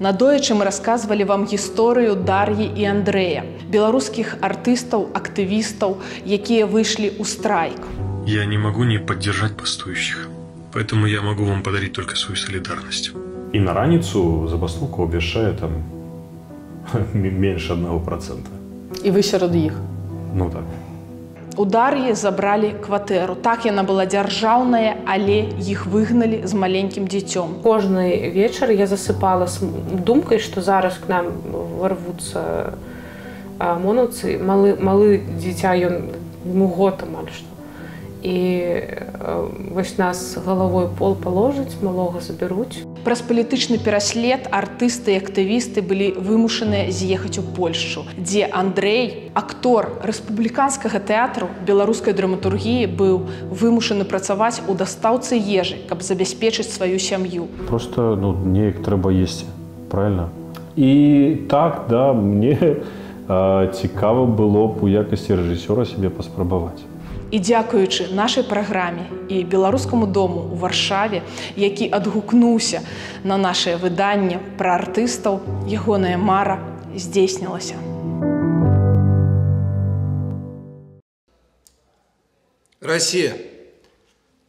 Надоечы мы рассказывали вам историю Дарьи и Андрея, белорусских артистов, активистов, которые вышли у страйк. Я не могу не поддержать бастующих, поэтому я могу вам подарить только свою солидарность. И на раницу забастовка обещает там меньше 1%. И вы среди них? Ну так. У Дар'і забрали кватэру. Так яна была дзяржаўная, але их выгнали с маленьким дзіцём. Каждый вечер я засыпала с думкой, что зараз к нам ворвутся ОМОНовцы. Малы дзіця, ему год амаль што. И вось нас головой пол положить, малого заберуть. Праз палітычны пераслед артисты и активисты были вымушаны съехать у Польшу, где Андрей, актор республиканского театра белорусской драматургии, был вымушаны працаваць у доставцы ежи, каб забеспечить свою семью. Просто, ну, неяк трэба есть, правильно? И так, да, мне цікаво было б у якасці режиссера себе паспрабаваць. И дякуючи нашей программе и Беларускому дому у Варшаве, який отгукнулся на наше выданне про артистов, ягоная мара здзейснілася. Россия.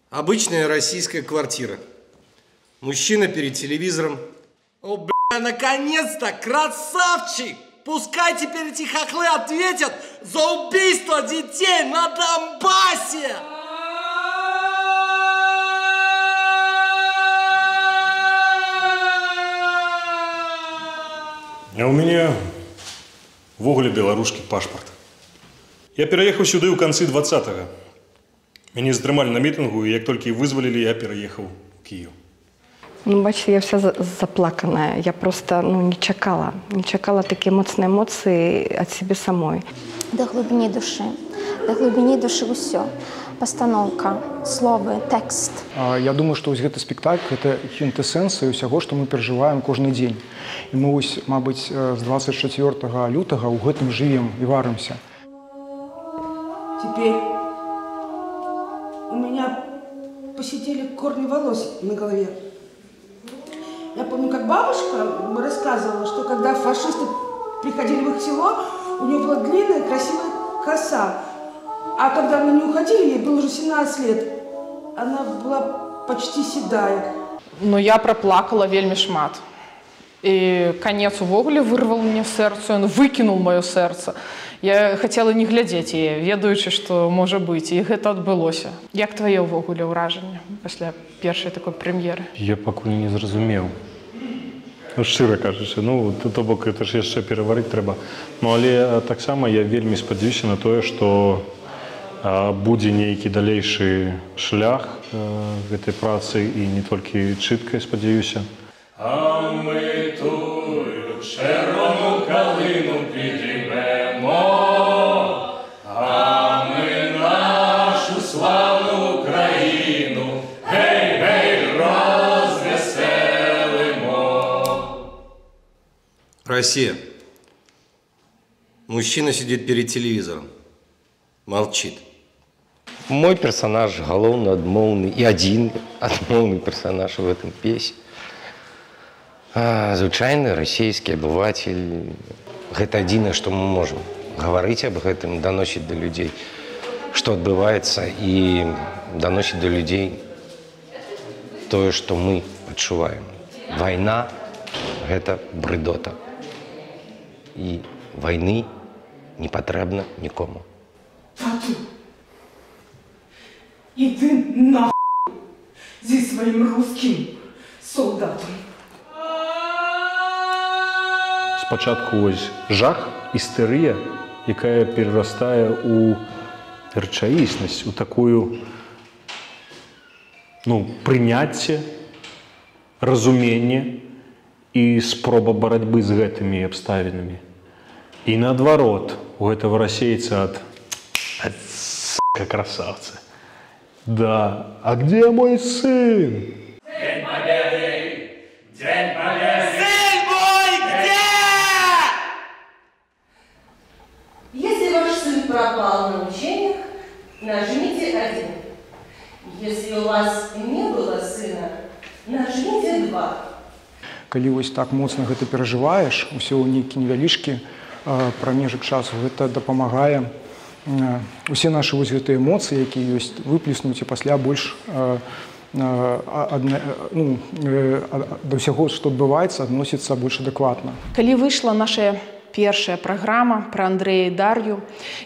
Обычная российская квартира. Мужчина перед телевизором. О, бля, наконец-то, красавчик! Пускай теперь эти хохлы ответят за убийство детей на Донбассе! А у меня в угле белорусский пашпорт. Я переехал сюда у конца 20-го. Меня сдримали на митингу, и как только их вызволили, я переехал в Киев. Ну, бачите, я вся заплаканная. Я просто, ну, не чакала такие мощные эмоции от себя самой. До глубины души все. Постановка, слова, текст. Я думаю, что вот этот спектакль – это квинтэссенция всего, что мы переживаем каждый день. И мы, может быть, с 24 лютого в этом живем и варимся. Теперь у меня посидели корни волос на голове. Я помню, как бабушка рассказывала, что когда фашисты приходили в их село, у нее была длинная красивая коса. А когда они не уходили, ей было уже 17 лет. Она была почти седая. Но я проплакала вельми шмат. И конец увогуле вырвал мне сердце, он выкинул мое сердце. Я хотела не глядеть ее, ведаючи, что может быть, и это отбылось. Как твое увогуле ўражанне после первой такой премьеры? Я покуль не зразумел. Ну, широ кажется, ну, то бок, это ж еще переварить треба. Ну, але так само я вельми сподвижен на то, что будет некий дальнейший шлях этой працы, и не только читко, сподвижусь. А ми тую червону калину підіймемо, а ми нашу славну Україну, гей, гей, розвеселимо. Россия. Мужчина сидит перед телевизором, молчит. Мой персонаж головно отмовный и один отмовный персонаж в этом песне. Звычайны российский обыватель. Это единственное, что мы можем говорить об этом, доносить до людей, что отбывается, и доносить до людей то, что мы отчуваем. Война – это бредота. И войны не потребно никому. А ты? Иди нахуй здесь своим русским солдатом. Спочатку ось жах, истерия, якая перерастая у рычаисность, у такую, ну, принятие, разумение и спроба борьбы с этими обставинами. И наоборот, у этого рассеется от с***ка красавца. Да, а где мой сын? День Победы! День Победы! Пропал на учениях, нажмите 1. Если у вас не было сына, нажмите 2. калі вось так моцна гэта перажываеш, усе ў нейкі невялічкі прамежак часу, гэта дапамагае усе нашы вось гэтыя эмоцыі, якія ёсць, выплеснуць і пасля больш да ўсяго, што адбываецца, адносіцца больш адэкватна. Калі выйшла наша першая праграма пра Андрэя і Дар'ю,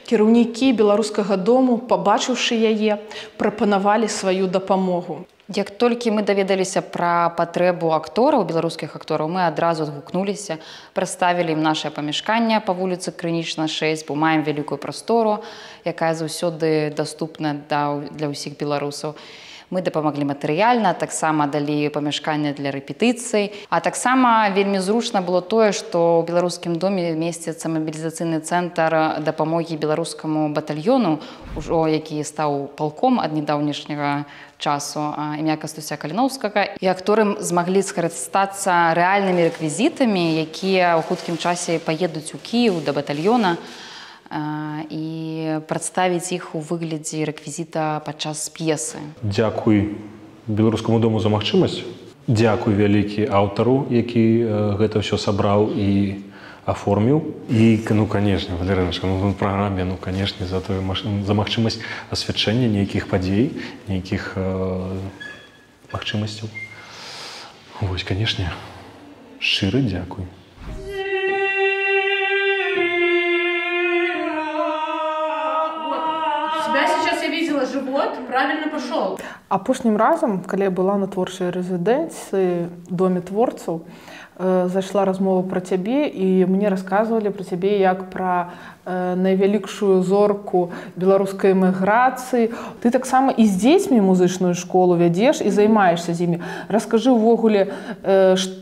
кіраўнікі Беларускага дому, пабачыўшы яе, прапанавалі сваю дапамогу. Як толькі мы даведаліся пра патрэбу актораў, беларускіх актораў, мы адразу адгукнуліся, прадставілі ім нашае памяшканне па вуліцы Крынічна 6, бо маем вялікую прастору, якая заўсёды даступна для ўсіх беларусаў. Мы дапамаглі матэрыяльна, таксама далі памяшканне для рэпетыцый. А таксама вельмі зручна было тое, што ў Беларускім доме месціцца мабілізацыйны цэнтр дапамогі беларускаму батальёну, ужо які стаў палком ад нядаўнішняга часу імя Кастуся Каліноўскага. І акторы змаглі скарыстацца рэальнымі рэквізітамі, якія ў хуткім часе паедуць у Кіеў да батальёна, і прадставіць іх у выглядзе рэквізіта падчас п'есы. Дзякуй Беларускаму дому за магчымасць. Дзякуй вялікі аўтару, які гэта ўсё сабраў і аформіў. І, ну, канешне, Валерыйчка, ну, в праграме, ну, канешне, за тую магчымасць асвячэння нейкіх падзей, нейкіх магчымасцяў. Вось, канешне, шчыры дзякуй. Живот правильно пошел. Апошнім разам, калі я была на творчай рэзідэнцыі доме творцаў, зайшла размова пра цябе, і мне расказвалі пра цябе як пра найвялікшую зорку беларускай эміграцыі. Ты таксама і з дзецьмі музычную школу вядзеш і займаешся з імі. Раскажы ўвогуле,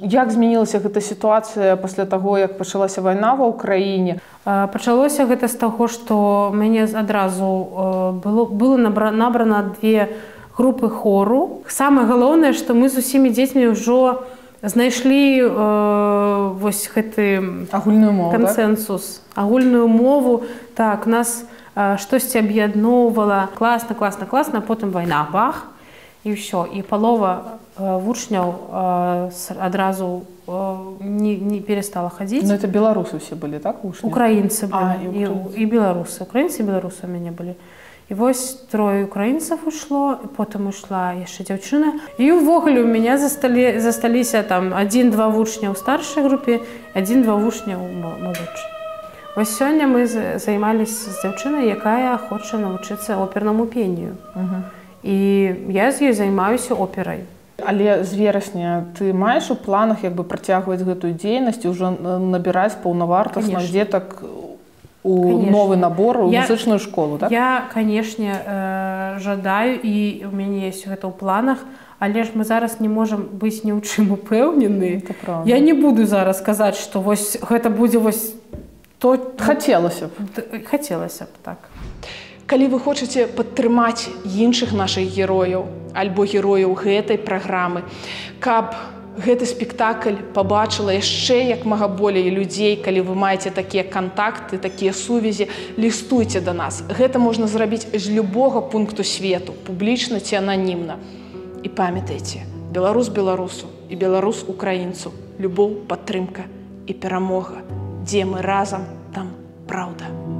як змянілася гэта сітуацыя пасля таго, як пачалася вайна ва ўкраіне? Пачалося гэта з таго, што мяне адразу было набрана две групы хору. Самае галоўнае, што мы з усімі дзецьмі ўжо знайшлі вось гэты кансэнсус, агульную мову. Так, нас штосьці аб'ядноўвала. Класна, класна, класна, потым вайна, бах, і ўсё. І палова вучняў адразу не перестала хадзіць. Ну, это беларусы ўсе былі, так, вучні? Украінцы былі, і беларусы. Украінцы і беларусы у мяне былі. І вось трое украінцаў ушло, потым ішла яшчэ дзяўчына. І ўвогуле у мяне засталіся там адзін-два вучня ў старшай групе, адзін-два вучня ў малодшай. Вось сёння мы займаліся з дзяўчынай, якая хоча навучыцца опернаму пенню. І я з ёй займаюся операй. Але з верасня ты маеш у планах працягваць гэтую дзейнасць і ўжо набіраць паўнавартасна дзетак у новый набор, у музычную школу, так? Я, конечно, жадаю, і у мяне ёсць гэта ў планах, але ж мы зараз не можам быць ні ў чым упэўнены. Я не буду зараз казаць, што вось гэта будзе вось то... Хацелася б. Хацелася б, так. Калі вы хочаце падтрымаць іншых нашых герояў, альбо герояў гэтай праграмы, каб гэты спектакль пабачыла яшчэ як мага болей людзей, калі вы маеце такія кантакты, такія сувязі, лістуйце да нас. Гэта можна зрабіць з любога пункту свету, публічна ці ананімна. І памятайце, беларус беларусу і беларус украінцу, любоў, падтрымка і перамога. Дзе мы разам, там праўда.